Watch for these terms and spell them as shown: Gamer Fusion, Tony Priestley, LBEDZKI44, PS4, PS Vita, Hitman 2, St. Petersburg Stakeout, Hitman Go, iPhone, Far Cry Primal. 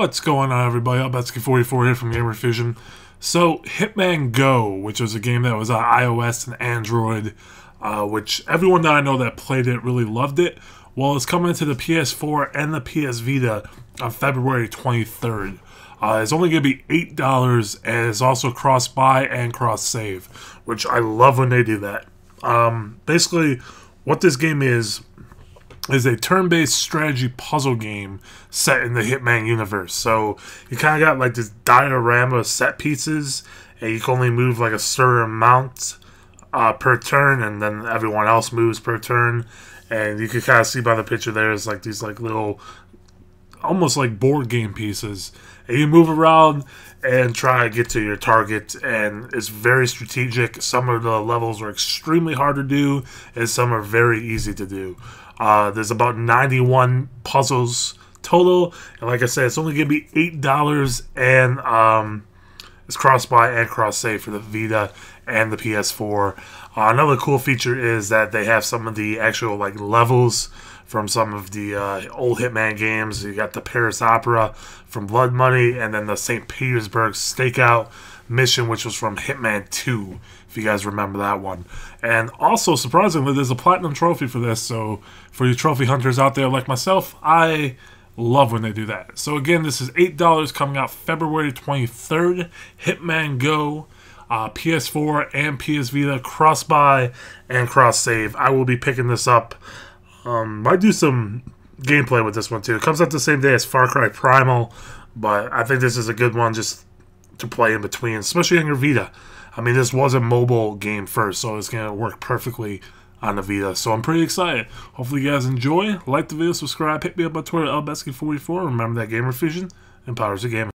What's going on, everybody? LBEDZKI44 here from Gamer Fusion. So, Hitman Go, which was a game that was on iOS and Android, which everyone that I know that played it really loved it. Well, it's coming to the PS4 and the PS Vita on February 23rd. It's only going to be $8, and it's also cross-buy and cross-save, which I love when they do that. Basically, what this game is a turn-based strategy puzzle game set in the Hitman universe. So you kind of got like this diorama of set pieces, and you can only move like a certain amount per turn, and then everyone else moves per turn. And you can kind of see by the picture there's like these like little, almost like board game pieces, and you move around and try to get to your target, and it's very strategic. Some of the levels are extremely hard to do, and some are very easy to do. There's about 91 puzzles total, and like I said, it's only going to be $8, and it's cross-buy and cross-save for the Vita and the PS4. Another cool feature is that they have some of the actual like levels from some of the old Hitman games. You got the Paris Opera from Blood Money, and then the St. Petersburg Stakeout mission, which was from Hitman 2, if you guys remember that one. And also, surprisingly, there's a platinum trophy for this, so for you trophy hunters out there like myself, I love when they do that. So again, this is $8, coming out February 23rd, Hitman Go, PS4 and PS Vita, cross-buy and cross-save. I will be picking this up. I do some gameplay with this one, too. It comes out the same day as Far Cry Primal, but I think this is a good one just to play in between, especially on your Vita. I mean, this was a mobile game first, so it's going to work perfectly on the Vita, so I'm pretty excited. Hopefully you guys enjoy. Like the video, subscribe, hit me up on Twitter, LBEDZKI44. Remember that Gamer Fusion empowers the gamer.